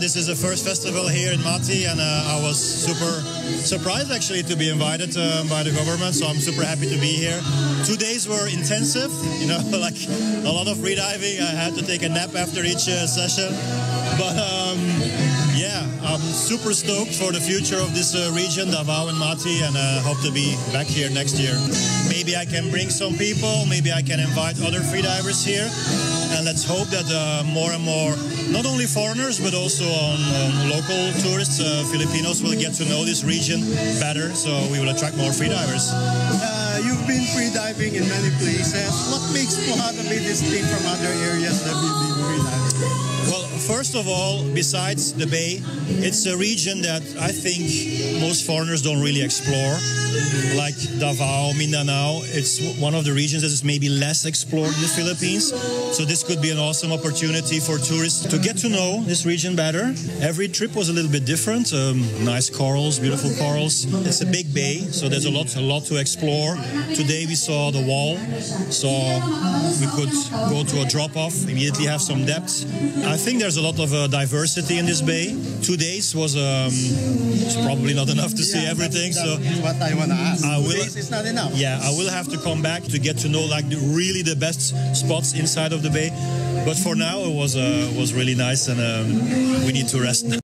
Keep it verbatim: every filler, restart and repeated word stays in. this is the first festival here in Mati, and uh, I was super surprised actually to be invited uh, by the government, so I'm super happy to be here. Two days were intensive, you know, like a lot of freediving. I had to take a nap after each uh, session, but um, yeah, I'm super stoked for the future of this uh, region, Davao and Mati, and I uh, hope to be back here next year. Maybe I can bring some people, maybe I can invite other freedivers here. And let's hope that uh, more and more, not only foreigners, but also on, on local tourists, uh, Filipinos, will get to know this region better, so we will attract more freedivers. Uh, you've been freediving in many places. What makes Pujada Bay distinct from other areas that we've been freediving? Well, first of all, besides the bay, it's a region that I think most foreigners don't really explore, like Davao, Mindanao. It's one of the regions that is maybe less explored in the Philippines. So this could be an awesome opportunity for tourists to get to know this region better. Every trip was a little bit different. Um, nice corals, beautiful corals. It's a big bay, so there's a lot, a lot to explore. Today we saw the wall, so we could go to a drop-off, immediately have some depth. I I think there's a lot of uh, diversity in this bay. Two days was um, it's probably not enough to see yeah, everything. That's, so that's what I want to ask. I will, Two days is not enough. Yeah, I will have to come back to get to know like the, really the best spots inside of the bay. But for now, it was uh, was really nice, and um, we need to rest now.